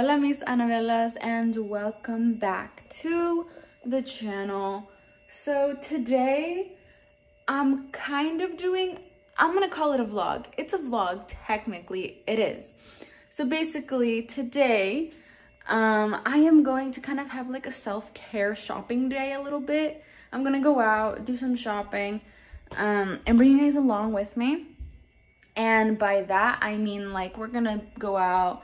Hola mis Anabellas, and welcome back to the channel. So today I'm kind of doing, I'm gonna call it a vlog. It's a vlog, technically it is. So basically today I am going to kind of have like a self-care shopping day a little bit. I'm gonna go out, do some shopping, and bring you guys along with me. And by that I mean like we're gonna go out.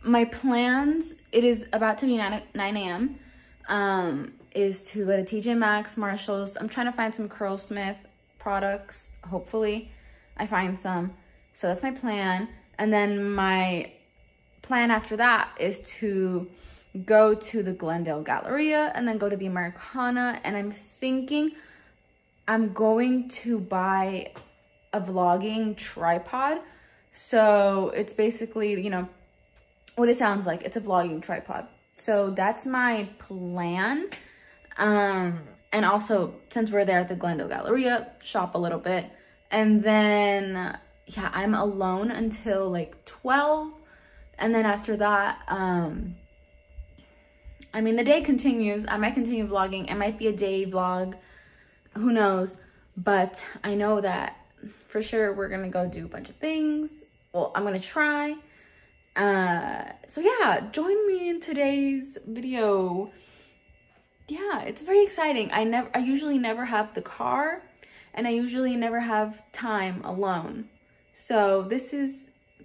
My plans, it is about to be 9 a.m. Is to go to TJ Maxx, Marshalls. I'm trying to find some Curlsmith products. Hopefully I find some. So that's my plan. And then my plan after that is to go to the Glendale Galleria and then go to the Americana. And I'm thinking I'm going to buy a vlogging tripod. So it's basically, you know, what it sounds like, it's a vlogging tripod. So that's my plan. And also, since we're there at the Glendale Galleria, shop a little bit. And then, yeah, I'm alone until like 12. And then after that, I mean, the day continues. I might continue vlogging. It might be a day vlog, who knows? But I know that for sure we're gonna go do a bunch of things. Well, I'm gonna try. So yeah, join me in today's video. Yeah, it's very exciting. I usually never have the car and I usually never have time alone. So this is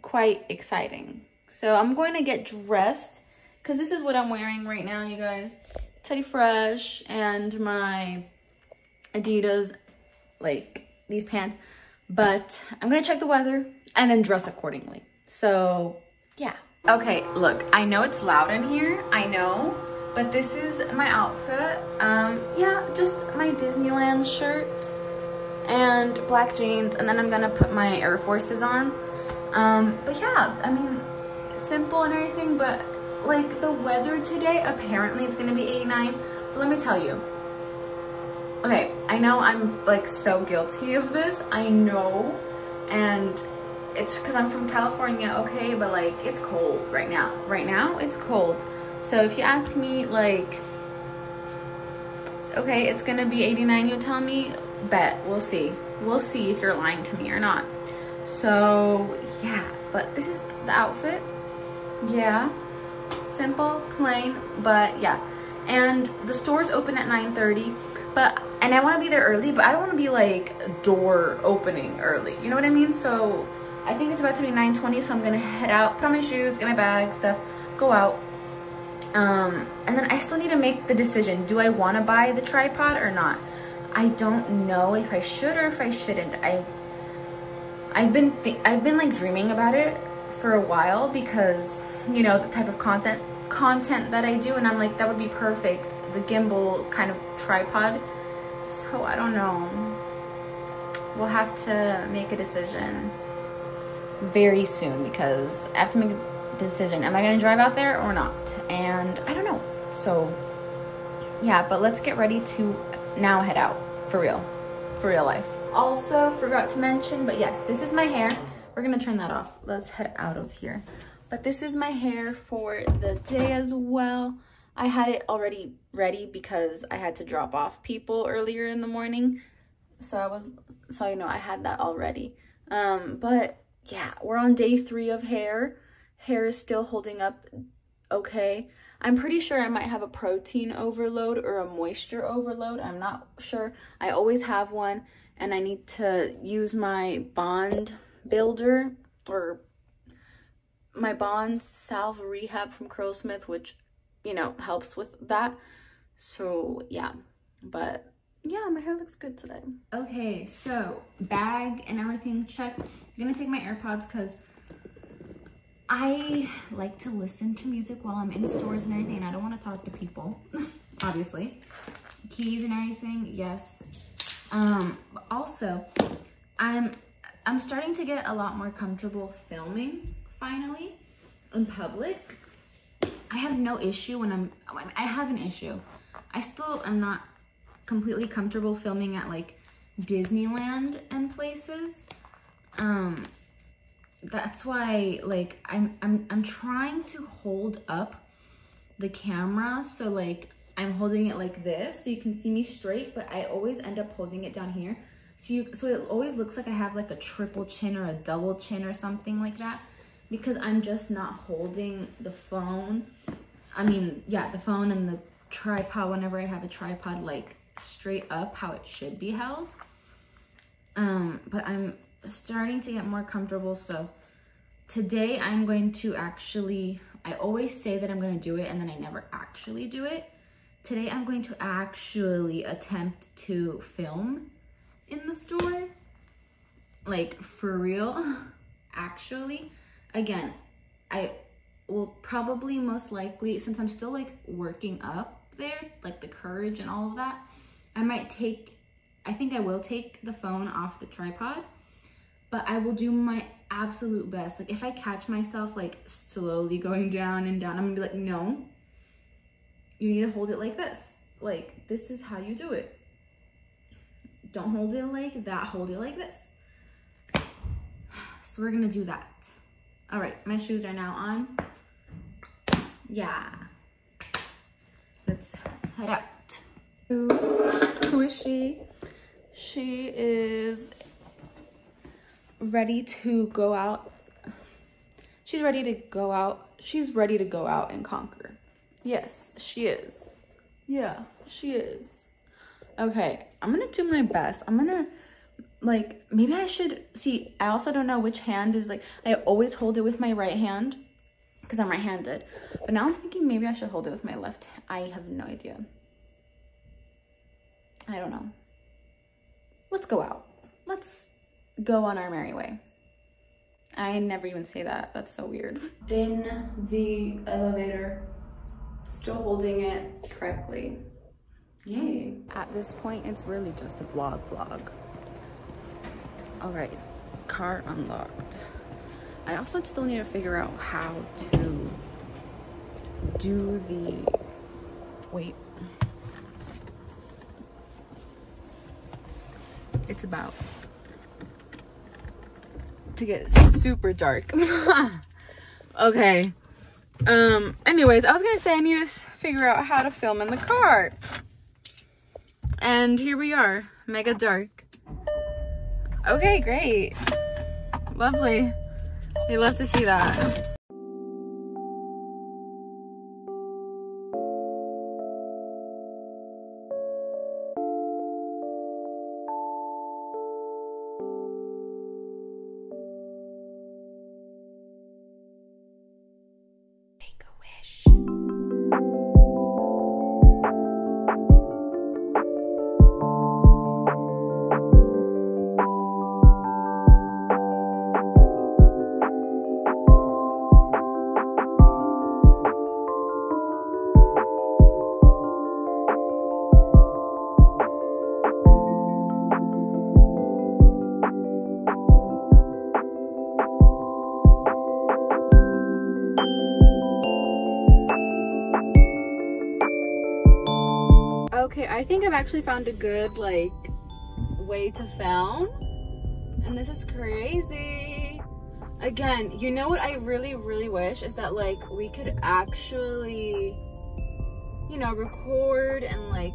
quite exciting. So I'm going to get dressed because this is what I'm wearing right now, you guys. Teddy Fresh and my Adidas, like these pants. But I'm going to check the weather and then dress accordingly. So yeah. Okay, look, I know it's loud in here, I know, but this is my outfit. Yeah, just my Disneyland shirt and black jeans, and then I'm gonna put my Air Forces on. But yeah, I mean, it's simple and everything, but like the weather today, apparently it's gonna be 89, but let me tell you. Okay, I know I'm like so guilty of this, I know, and it's because I'm from California, okay, but like it's cold right now. Right now it's cold. So if you ask me like, okay, it's gonna be 89, you tell me, bet, we'll see. We'll see if you're lying to me or not. So yeah, but this is the outfit. Yeah, simple, plain, but yeah. And the store's open at 9:30, and I wanna be there early, but I don't wanna be like door opening early. You know what I mean? So I think it's about to be 9:20, so I'm gonna head out, put on my shoes, get my bag, stuff, go out. And then I still need to make the decision. Do I wanna buy the tripod or not? I don't know if I should or if I shouldn't. I've been like dreaming about it for a while because, you know, the type of content that I do, and I'm like, that would be perfect, the gimbal kind of tripod. So I don't know. We'll have to make a decision very soon because I have to make a decision. Am I gonna drive out there or not? And I don't know. So yeah, but let's get ready to now head out for real life. Also forgot to mention, but yes, this is my hair. We're gonna turn that off. Let's head out of here. But this is my hair for the day as well. I had it already ready because I had to drop off people earlier in the morning. So you know, I had that already. But yeah, we're on day 3 of hair. Hair is still holding up okay. I'm pretty sure I might have a protein overload or a moisture overload. I'm not sure. I always have one, and I need to use my bond builder or my bond salve rehab from Curlsmith, which, you know, helps with that. So yeah, but yeah, my hair looks good today. Okay, so bag and everything checked. I'm gonna take my AirPods because I like to listen to music while I'm in stores and everything, and I don't want to talk to people, obviously. Keys and everything, yes. Also, I'm starting to get a lot more comfortable filming, finally, in public. I have no issue when I have an issue. I still am not completely comfortable filming at like Disneyland and places. that's why, like, I'm trying to hold up the camera, so like I'm holding it like this so you can see me straight, but I always end up holding it down here, so it always looks like I have like a triple chin or a double chin or something like that, because I'm just not holding the phone, I mean, yeah, the phone and the tripod, whenever I have a tripod, like straight up how it should be held. But I'm starting to get more comfortable, so today I'm going to actually, I always say that I'm going to do it and then I never actually do it. Today I'm going to actually attempt to film in the store, like for real. Actually, again, I will probably most likely, since I'm still like working up there, like the courage and all of that, I might take, I think I will take the phone off the tripod, but I will do my absolute best. Like if I catch myself like slowly going down and down, I'm gonna be like, no, you need to hold it like this. Like this is how you do it. Don't hold it like that, hold it like this. So we're gonna do that. All right, my shoes are now on. Yeah. Let's head out. Who is she? She is ready to go out. She's ready to go out. She's ready to go out and conquer. Yes, she is. Yeah, she is. Okay, I'm gonna do my best. I'm gonna, like, maybe I should, see, I also don't know which hand is, like, I always hold it with my right hand because I'm right-handed, but now I'm thinking maybe I should hold it with my left. I have no idea. I don't know. Let's go out. Let's go on our merry way. I never even say that. That's so weird. In the elevator, still holding it correctly. Yay. At this point, it's really just a vlog. All right, car unlocked. I also still need to figure out how to do the, wait. It's about to get super dark. Okay. Anyways, I was gonna say I need to figure out how to film in the car. And here we are, mega dark. Okay, great. Lovely. We love to see that. Okay, I think I've actually found a good, like, way to film, and this is crazy. Again, you know what I really, really wish is that, like, we could actually, you know, record and, like,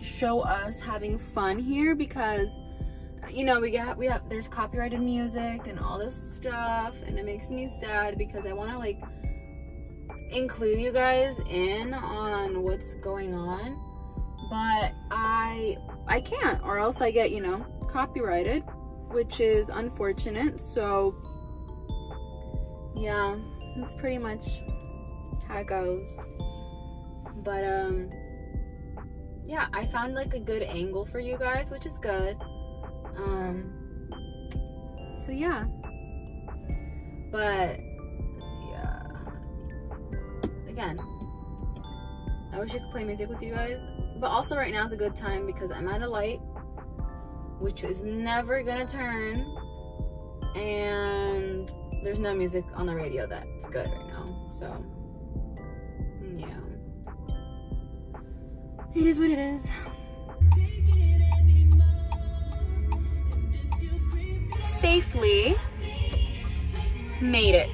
show us having fun here, because, you know, we have there's copyrighted music and all this stuff, and it makes me sad because I want to, like, include you guys in on what's going on. But I can't, or else I get, you know, copyrighted, which is unfortunate. So yeah, that's pretty much how it goes. But yeah, I found like a good angle for you guys, which is good. So yeah, but yeah, again, I wish I could play music with you guys. But also right now is a good time because I'm at a light, which is never gonna turn, and there's no music on the radio that's good right now. So yeah, it is what it is. Safely made it.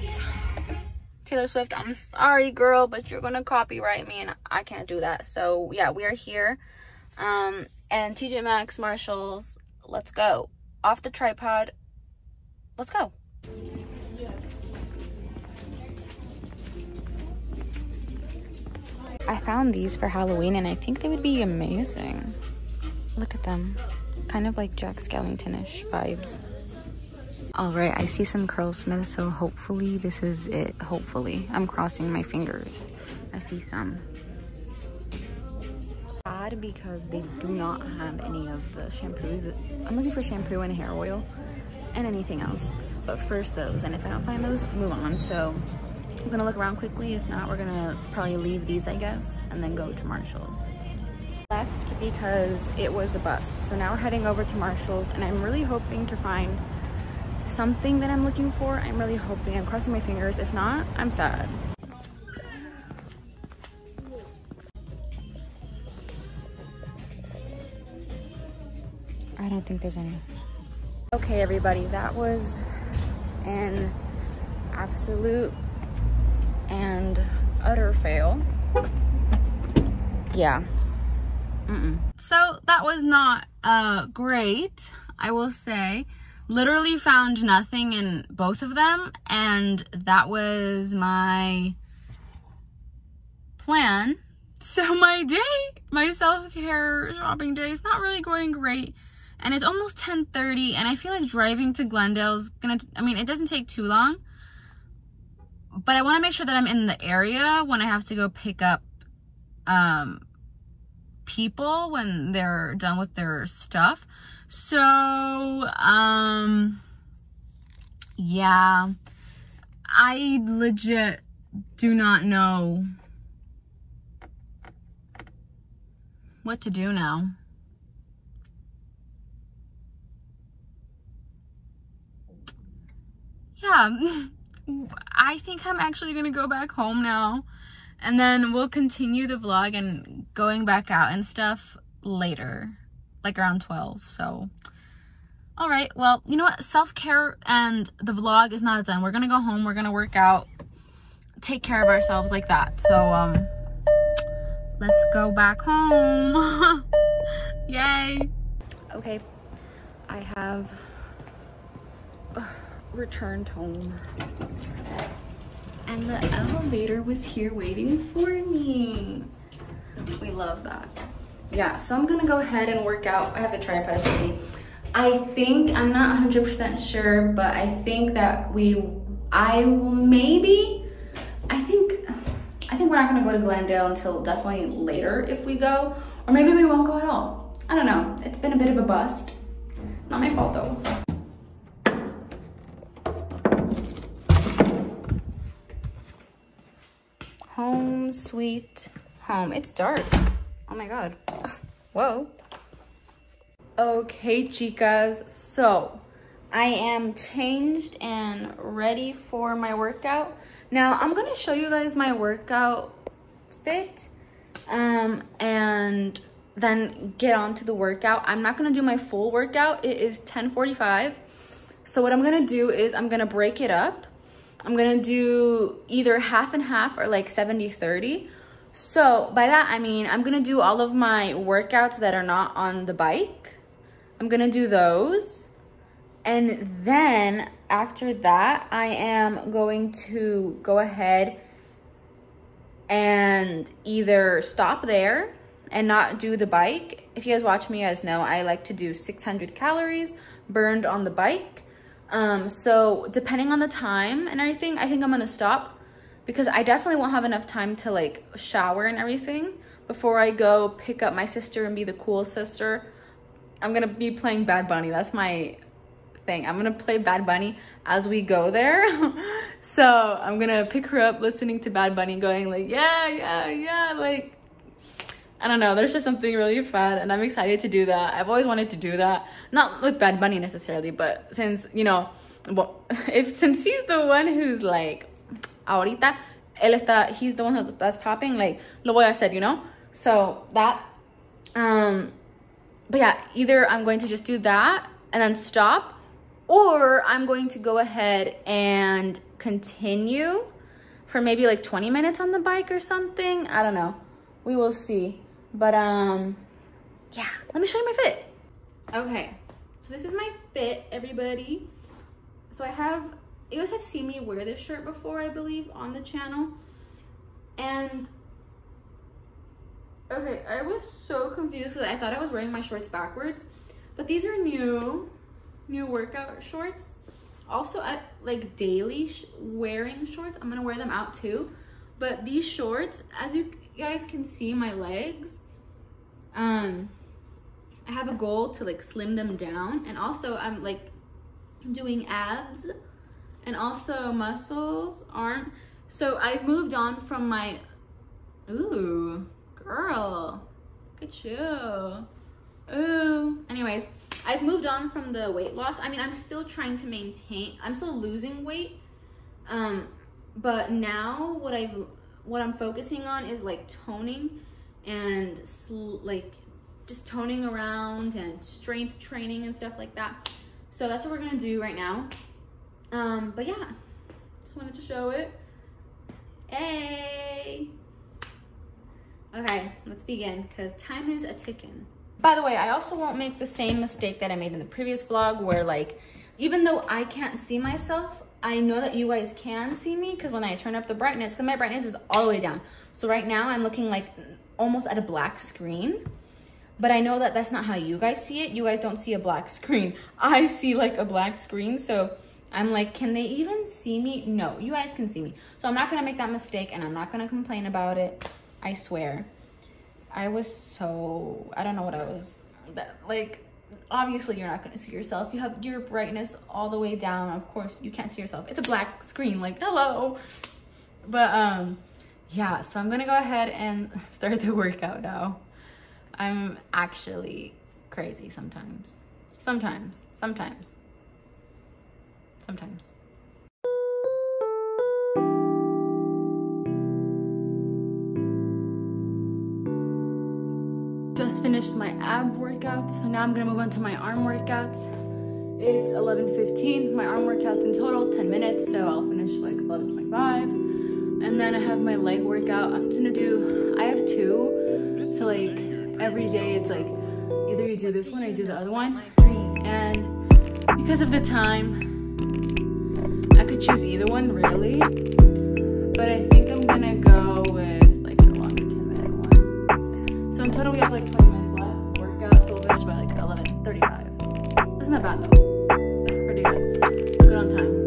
Taylor Swift, I'm sorry, girl, but you're gonna copyright me and I can't do that. So yeah, we are here. And TJ Maxx, Marshalls, let's go. Off the tripod, let's go. I found these for Halloween and I think they would be amazing. Look at them. Kind of like Jack Skellington-ish vibes. Alright, I see some Curlsmith, so hopefully this is it. Hopefully. I'm crossing my fingers. I see some. Sad because they do not have any of the shampoos. I'm looking for shampoo and hair oil and anything else. But first those, and if I don't find those, move on. So I'm gonna look around quickly. If not, we're gonna probably leave these, I guess, and then go to Marshalls. Left because it was a bust. So now we're heading over to Marshalls, and I'm really hoping to find something that I'm looking for. I'm really hoping. I'm crossing my fingers. If not, I'm sad. I don't think there's any. Okay, everybody, that was an absolute and utter fail. Yeah. So that was not great, I will say. Literally found nothing in both of them, and that was my plan. So my day, my self-care shopping day, is not really going great, and it's almost 10:30, and I feel like driving to Glendale's gonna, I mean, it doesn't take too long, but I want to make sure that I'm in the area when I have to go pick up people when they're done with their stuff. So yeah, I legit do not know what to do now. Yeah. I think I'm actually gonna go back home now, and then we'll continue the vlog and going back out and stuff later, like around 12. So, all right. Well, you know what? Self-care and the vlog is not done. We're going to go home. We're going to work out, take care of ourselves like that. So, let's go back home. Yay. Okay. I have returned home. And the elevator was here waiting for me. We love that. Yeah, so I'm gonna go ahead and work out. I have the tripod, as you see. I think, I'm not 100% sure, but I think that I will maybe, I think we're not gonna go to Glendale until definitely later if we go, or maybe we won't go at all. I don't know, it's been a bit of a bust. Not my fault though. Home sweet home. It's dark. Oh my god. Whoa. Okay, chicas, so I am changed and ready for my workout. Now I'm gonna show you guys my workout fit and then get on to the workout. I'm not gonna do my full workout. It is 10:45, so what I'm gonna do is I'm gonna break it up. I'm gonna do either half and half or like 70-30. So by that, I mean, I'm gonna do all of my workouts that are not on the bike. I'm gonna do those. And then after that, I am going to go ahead and either stop there and not do the bike. If you guys watch me, you guys know I like to do 600 calories burned on the bike. So depending on the time and everything, I think I'm gonna stop because I definitely won't have enough time to like shower and everything before I go pick up my sister and be the cool sister. I'm gonna be playing Bad Bunny. That's my thing. I'm gonna play Bad Bunny as we go there. So I'm gonna pick her up listening to Bad Bunny going like, yeah, yeah, yeah. Like, I don't know, there's just something really fun and I'm excited to do that. I've always wanted to do that. Not with Bad Bunny necessarily, but since, you know, well, since he's the one who's like, ahorita, él está, he's the one that's popping, like, lo voy a hacer, you know? So that, but yeah, either I'm going to just do that and then stop, or I'm going to go ahead and continue for maybe like 20 minutes on the bike or something. I don't know. We will see. But yeah, let me show you my fit. Okay, so this is my fit, everybody. So I have, you guys have seen me wear this shirt before, I believe, on the channel. And okay, I was so confused because I thought I was wearing my shorts backwards, but these are new workout shorts. Also, I like daily wearing shorts. I'm gonna wear them out too, but these shorts, as you guys can see my legs, I have a goal to like slim them down, and also I'm like doing abs and also muscles, arm. So I've moved on from my, ooh, girl, look at you. Ooh. Anyways, I've moved on from the weight loss. I mean, I'm still trying to maintain, I'm still losing weight. But now what I'm focusing on is like toning and like just toning around and strength training and stuff like that. So that's what we're gonna do right now. But yeah, just wanted to show it. Hey. Okay, let's begin because time is a ticking. By the way, I also won't make the same mistake that I made in the previous vlog where like, even though I can't see myself, I know that you guys can see me because when I turn up the brightness, because my brightness is all the way down. So right now I'm looking like almost at a black screen, but I know that that's not how you guys see it. You guys don't see a black screen. I see like a black screen. So I'm like, can they even see me? No, you guys can see me. So I'm not gonna make that mistake and I'm not gonna complain about it. I swear. I was so, I don't know what I was, like, obviously you're not gonna see yourself. You have your brightness all the way down. Of course, you can't see yourself. It's a black screen, like, hello. But yeah, so I'm gonna go ahead and start the workout now. I'm actually crazy sometimes. Sometimes. Just finished my ab workouts, so now I'm gonna move on to my arm workouts. It's 11:15. My arm workouts in total 10 minutes, so I'll finish like 11:25. And then I have my leg workout. I'm gonna do, I have two, so like every day it's like either you do this one or you do the other one. And because of the time, I could choose either one really, but I think I'm gonna go with like the longer 10-minute one. So in total we have like 20 minutes left to work out, so we'll finish by like 11:35. That's not bad though. That's pretty good. Good on time.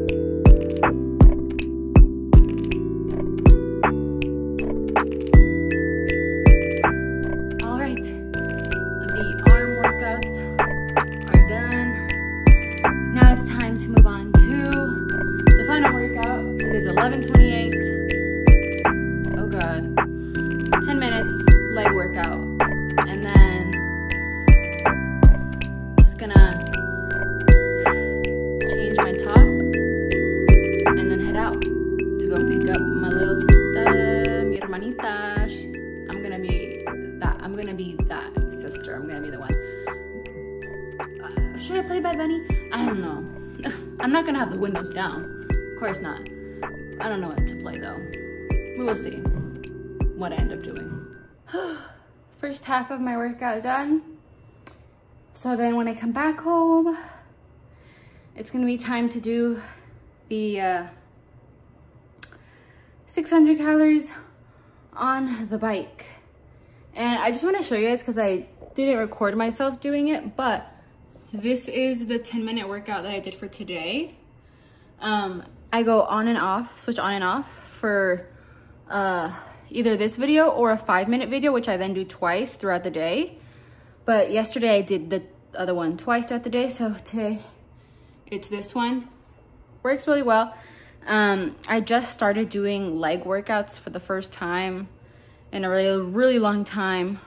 Down. Of course not. I don't know what to play though. We will see what I end up doing. First half of my workout done. So then when I come back home, it's gonna be time to do the 600 calories on the bike. And I just wanna show you guys because I didn't record myself doing it, but this is the 10-minute workout that I did for today. I go on and off, switch on and off for either this video or a 5-minute video, which I then do twice throughout the day. But yesterday I did the other one twice throughout the day, so today it's this one. Works really well. I just started doing leg workouts for the first time in a really long time.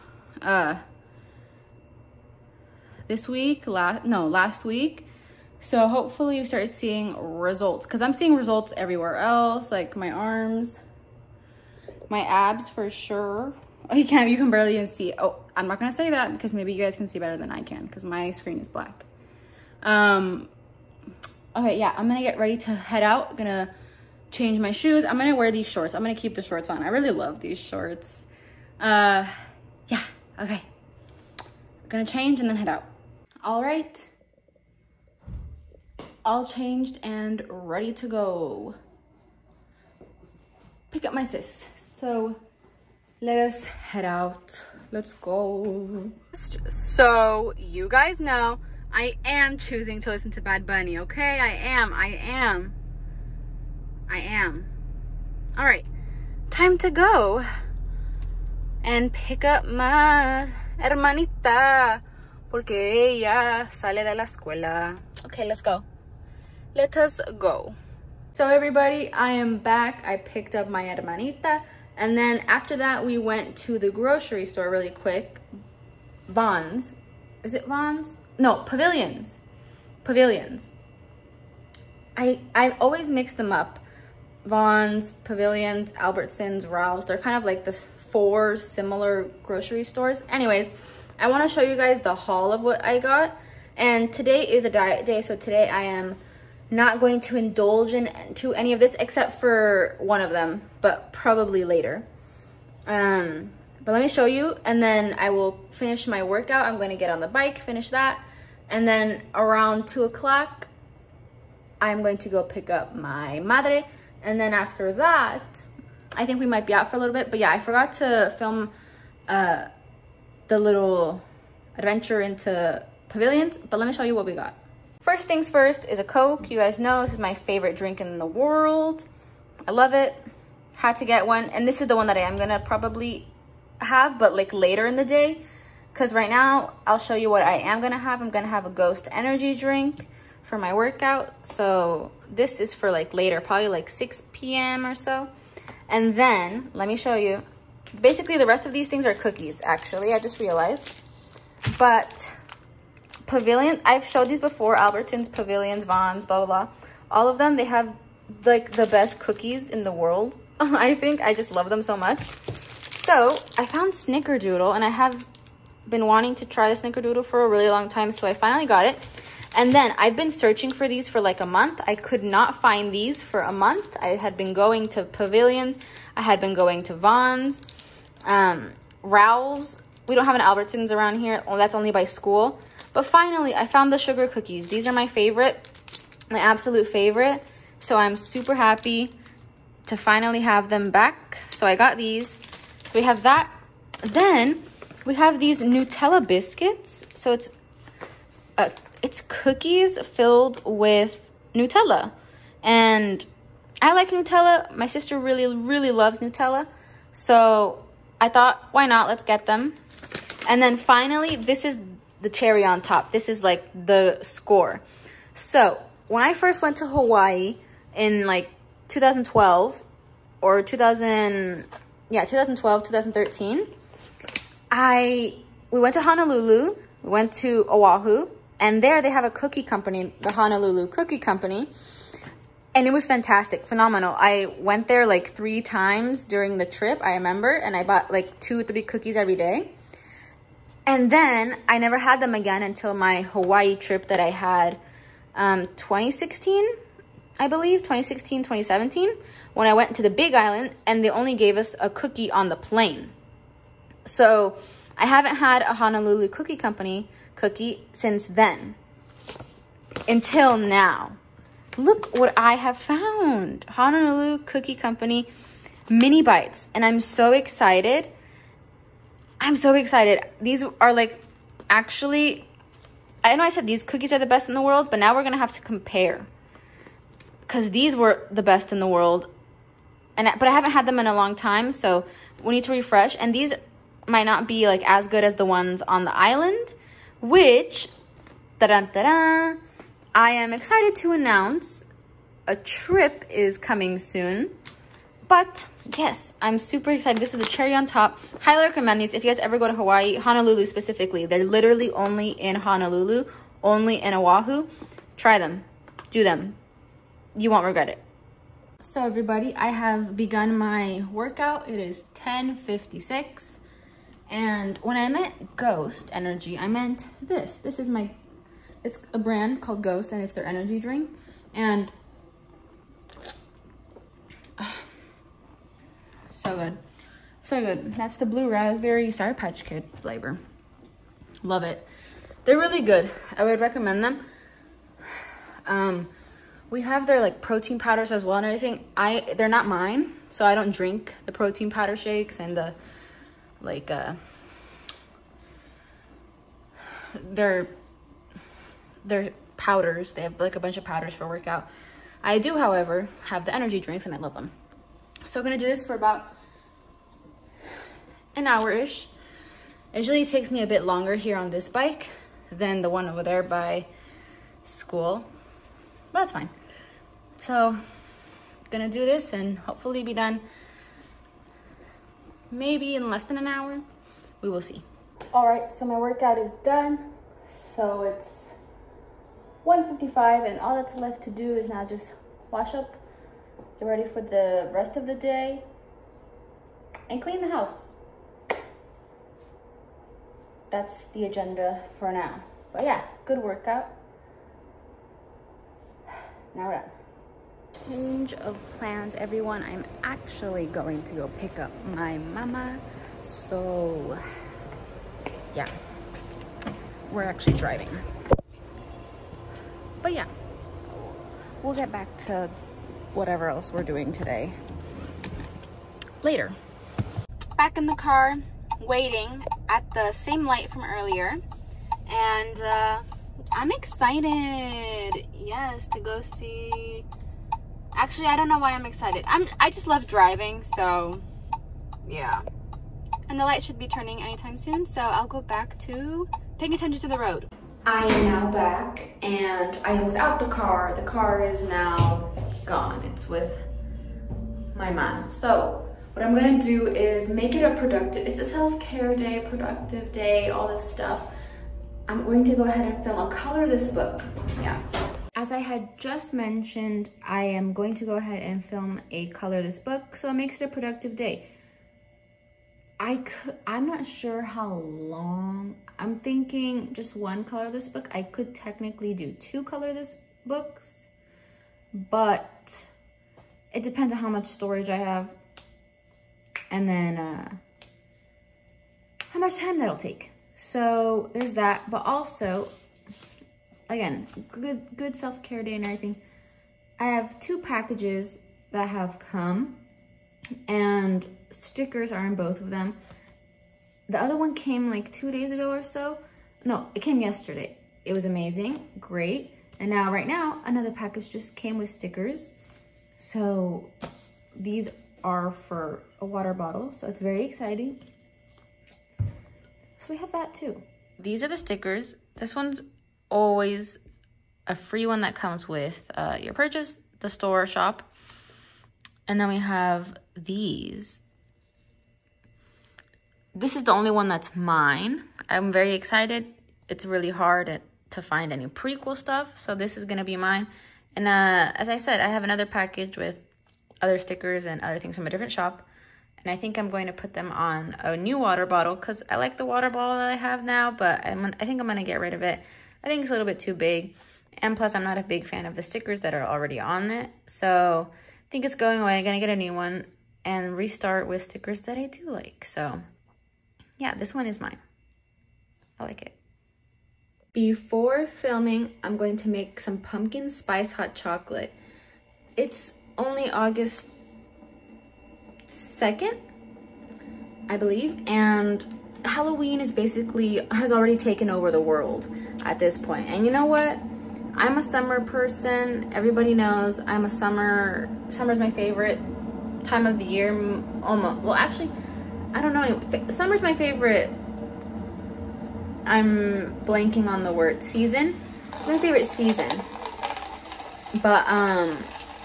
This week, last week. So hopefully you start seeing results because I'm seeing results everywhere else, like my arms, my abs for sure. Oh, you can barely even see. Oh, I'm not gonna say that because maybe you guys can see better than I can because my screen is black. Okay, yeah, I'm gonna get ready to head out. Gonna change my shoes. I'm gonna wear these shorts. I'm gonna keep the shorts on. I really love these shorts. Yeah, okay. Gonna change and then head out. All right. All changed and ready to go. Pick up my sis. So let us head out. Let's go. So you guys know I am choosing to listen to Bad Bunny, okay? I am. All right, time to go and pick up my hermanita porque ella sale de la escuela. Okay, let's go. Let us go. So everybody, I am back. I picked up my hermanita. And then after that, we went to the grocery store really quick. Vons. Is it Vons? No, Pavilions. Pavilions. I always mix them up. Vons, Pavilions, Albertsons, Ralphs. They're kind of like the four similar grocery stores. Anyways, I want to show you guys the haul of what I got. And today is a diet day, so today I am not going to indulge into any of this except for one of them, but probably later. But let me show you, and then I will finish my workout. I'm going to get on the bike, finish that, and then around 2 o'clock, I'm going to go pick up my madre. And then after that, I think we might be out for a little bit. But yeah, I forgot to film the little adventure into Pavilions, but let me show you what we got. First things first is a Coke. You guys know this is my favorite drink in the world. I love it. Had to get one. And this is the one that I am gonna probably have, but like later in the day. Cause right now I'll show you what I am gonna have. I'm gonna have a Ghost energy drink for my workout. So this is for like later, probably like 6 p.m. or so. And then let me show you. Basically the rest of these things are cookies, actually. I just realized, but Pavilion, I've showed these before. Albertsons, Pavilions, Vons, blah, blah, blah. All of them, they have like the best cookies in the world. I think I just love them so much. So I found Snickerdoodle, and I have been wanting to try the Snickerdoodle for a really long time. So I finally got it. And then I've been searching for these for like a month. I could not find these for a month. I had been going to Pavilions. I had been going to Vons, Ralphs. We don't have an Albertsons around here. Oh, that's only by school. But finally, I found the sugar cookies. These are my favorite, my absolute favorite. So I'm super happy to finally have them back. So I got these. So we have that. Then we have these Nutella biscuits. So it's cookies filled with Nutella. And I like Nutella. My sister really, really loves Nutella. So I thought, why not? Let's get them. And then finally, this is the cherry on top. This is like the score. So when I first went to Hawaii in like 2012 or 2013, we went to Honolulu, we went to Oahu, and there they have a cookie company, the Honolulu Cookie Company. And it was fantastic, phenomenal. I went there like 3 times during the trip, I remember, and I bought like 2 or 3 cookies every day. And then I never had them again until my Hawaii trip that I had 2016, I believe, 2016, 2017, when I went to the Big Island and they only gave us a cookie on the plane. So I haven't had a Honolulu Cookie Company cookie since then, until now. Look what I have found, Honolulu Cookie Company mini bites. And I'm so excited. I'm so excited. These are like, actually, I know I said these cookies are the best in the world, but now we're going to have to compare, because these were the best in the world. But I haven't had them in a long time, so we need to refresh. And these might not be like as good as the ones on the island, which, ta-da-da-da, I am excited to announce a trip is coming soon. But yes, I'm super excited. This is the cherry on top. Highly recommend these if you guys ever go to Hawaii, Honolulu specifically. They're literally only in Honolulu, only in Oahu. Try them. Do them. You won't regret it. So everybody, I have begun my workout. It is 10:56. And when I meant Ghost energy, I meant this. This is my, it's a brand called Ghost, and it's their energy drink. And so good. So good. That's the blue raspberry Sour Patch Kid flavor. Love it. They're really good. I would recommend them. We have their like protein powders as well and everything. They're not mine, so I don't drink the protein powder shakes and the like their powders. They have like a bunch of powders for workout. I do, however, have the energy drinks and I love them. So I'm gonna do this for about an hour-ish. Usually it takes me a bit longer here on this bike than the one over there by school, but that's fine. So gonna do this and hopefully be done maybe in less than an hour. We will see. All right, so my workout is done. So it's 1:55 and all that's left to do is now just wash up, get ready for the rest of the day, and clean the house. That's the agenda for now. But yeah, good workout. Now we're done. Change of plans, everyone. I'm actually going to go pick up my mama. So yeah, we're actually driving. But yeah, we'll get back to whatever else we're doing today later. Back in the car, waiting at the same light from earlier, and I'm excited, yes, to go see. Actually, I don't know why I'm excited. I just love driving, so yeah. And the light should be turning anytime soon, so I'll go back to paying attention to the road. I am now back, and I am without the car. The car is now gone. It's with my mom. So what I'm gonna do is make it a productive, it's a self-care day, productive day, all this stuff. I'm going to go ahead and film a color this book, yeah. As I had just mentioned, I am going to go ahead and film a color this book, so it makes it a productive day. I'm not sure how long, I'm thinking just one color this book. I could technically do two color this books, but it depends on how much storage I have and then how much time that'll take. So there's that, but also, again, good self-care day and everything. I have two packages that have come and stickers are in both of them. The other one came like 2 days ago or so. No, it came yesterday. It was amazing, great. And now right now, another package just came with stickers. So these are for a water bottle, so it's very exciting. So we have that too. These are the stickers. This one's always a free one that comes with your purchase, the store shop. And then we have these. This is the only one that's mine. I'm very excited. It's really hard to find any prequel stuff, so this is gonna be mine. And as I said, I have another package with other stickers and other things from a different shop. And I think I'm going to put them on a new water bottle because I like the water bottle that I have now, but I think I'm gonna get rid of it. I think it's a little bit too big. And plus I'm not a big fan of the stickers that are already on it. So I think it's going away. I'm gonna get a new one and restart with stickers that I do like. So yeah, this one is mine. I like it. Before filming, I'm going to make some pumpkin spice hot chocolate. It's only August 2nd, I believe, and Halloween is basically has already taken over the world at this point. And you know what? I'm a summer person. Everybody knows I'm a summer's my favorite time of the year. Almost, well, actually, I don't know. Summer's my favorite. I'm blanking on the word season. It's my favorite season, but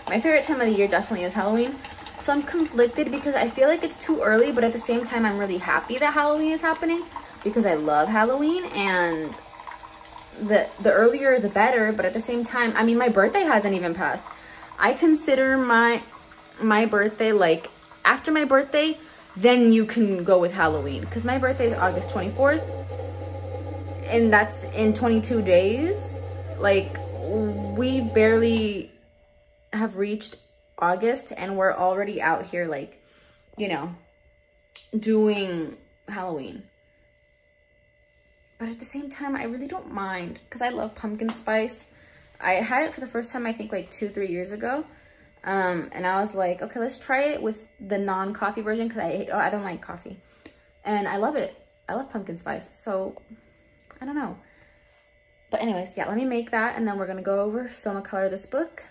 my favorite time of the year definitely is Halloween. So I'm conflicted because I feel like it's too early, but at the same time, I'm really happy that Halloween is happening because I love Halloween, and the earlier the better. But at the same time, I mean, my birthday hasn't even passed. I consider my birthday, like after my birthday, then you can go with Halloween, because my birthday is August 24th and that's in 22 days. Like we barely have reached August and we're already out here, like, you know, doing Halloween. But at the same time, I really don't mind because I love pumpkin spice. I had it for the first time, I think, like 2-3 years ago. And I was like, okay, let's try it with the non-coffee version because I don't like coffee. And I love it. I love pumpkin spice. So, I don't know. But anyways, yeah, let me make that. And then we're going to go over, film a color of this book.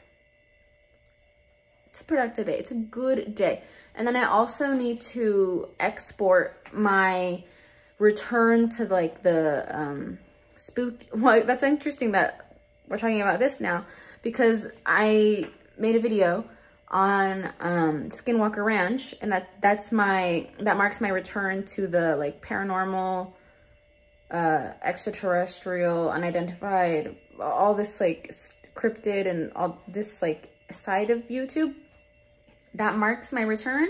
It's a productive day. It's a good day. And then I also need to export my return to, like, the spook. Well, that's interesting that we're talking about this now because I made a video on Skinwalker Ranch, and that marks my return to the, like, paranormal, extraterrestrial, unidentified, all this, like, cryptid and all this, like, side of YouTube. That marks my return,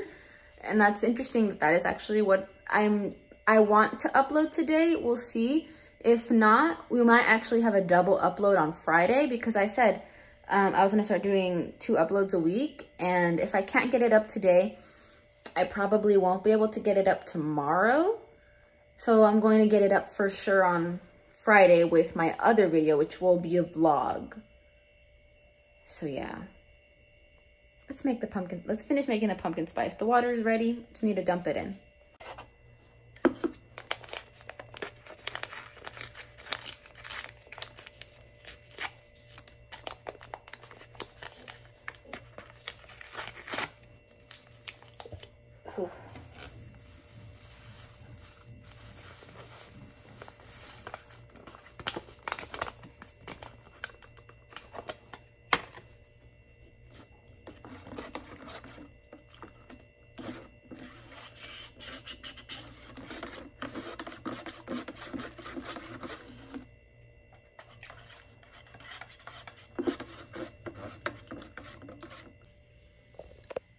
and that's interesting that that is actually what I want to upload today. We'll see. If not, we might actually have a double upload on Friday because I said I was gonna start doing 2 uploads a week, and if I can't get it up today, I probably won't be able to get it up tomorrow. So I'm going to get it up for sure on Friday with my other video, which will be a vlog. So yeah, let's make the pumpkin. Let's finish making the pumpkin spice. The water is ready. Just need to dump it in.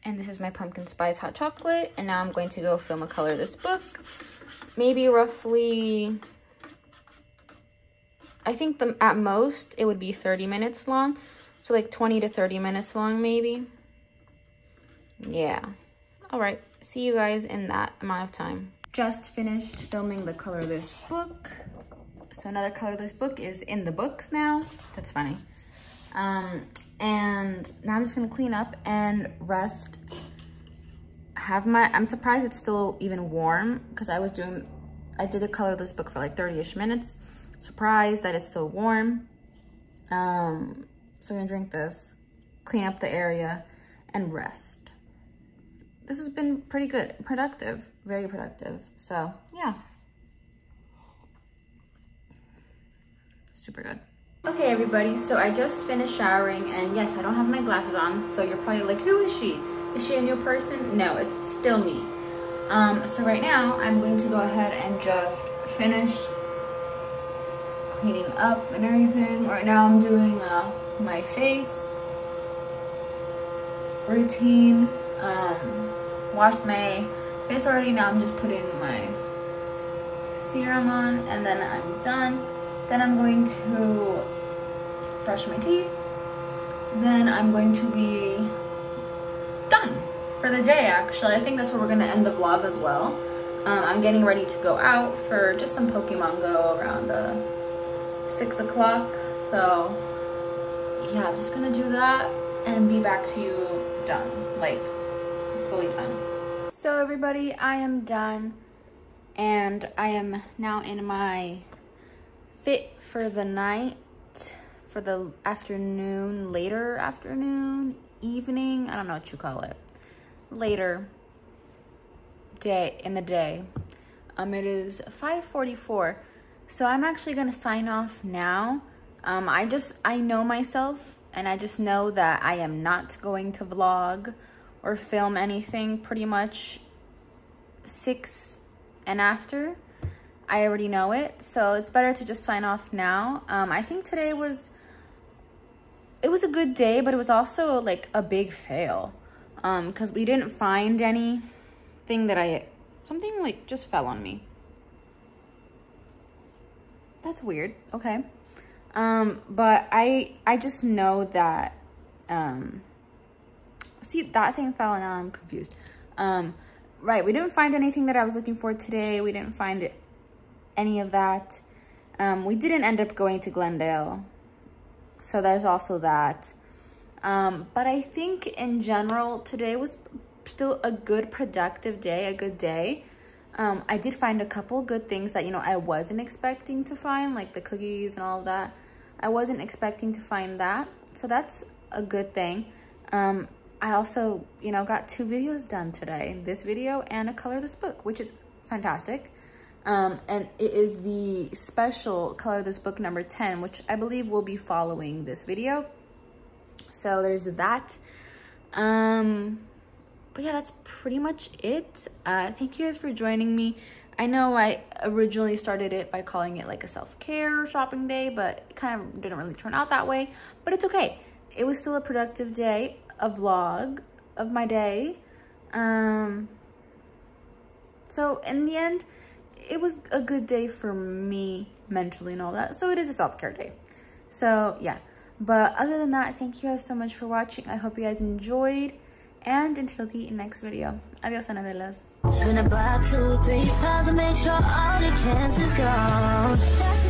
And this is my pumpkin spice hot chocolate. And now I'm going to go film a color of this book. Maybe roughly, I think at most it would be 30 minutes long. So like 20 to 30 minutes long, maybe. Yeah. All right. See you guys in that amount of time. Just finished filming the color of this book. So another color of this book is in the books now. That's funny. And now I'm just gonna clean up and rest. I'm surprised it's still even warm because I did the color of this book for like 30-ish minutes. Surprised that it's still warm. So I'm gonna drink this, clean up the area, and rest. This has been pretty good, productive, very productive. So yeah, super good. Okay, everybody, so I just finished showering, and yes, I don't have my glasses on, so you're probably like, who is she? Is she a new person? No, it's still me. So right now, I'm going to go ahead and just finish cleaning up and everything. Right now, I'm doing my face routine. Washed my face already. Now I'm just putting my serum on, and then I'm done. Then I'm going to brush my teeth. Then I'm going to be done for the day, actually. I think that's where we're gonna end the vlog as well. I'm getting ready to go out for just some Pokemon Go around 6 o'clock. So yeah, just gonna do that and be back to you done, like fully done. So everybody, I am done, and I am now in my fit for the night, for the afternoon, later afternoon, evening, I don't know what you call it, later day in the day. It is 5:44, so I'm actually gonna sign off now. I know myself, and I just know that I am not going to vlog or film anything pretty much 6 and after. I already know it, so it's better to just sign off now. I think today it was a good day, but it was also like a big fail because we didn't find anything that something like just fell on me. That's weird. Okay, but I just know that See, that thing fell and now I'm confused. Right, we didn't find anything that I was looking for today. We didn't find any of that. We didn't end up going to Glendale. So there's also that. But I think in general, today was still a good productive day, a good day. I did find a couple good things that, you know, I wasn't expecting to find, like the cookies and all of that. I wasn't expecting to find that. So that's a good thing. I also, you know, got 2 videos done today. This video and a colorless book, which is fantastic. And it is the special color this book number 10, which I believe will be following this video. So there's that. But yeah, that's pretty much it. Thank you guys for joining me. I know I originally started it by calling it like a self-care shopping day, but it kind of didn't really turn out that way, but it's okay. It was still a productive day, a vlog of my day. So in the end, it was a good day for me mentally and all that. So it is a self-care day. So yeah, but other than that, thank you guys so much for watching. I hope you guys enjoyed, and until the next video. Adios, Anabelas. Spin about 2 or 3 times and make sure all the chances gone.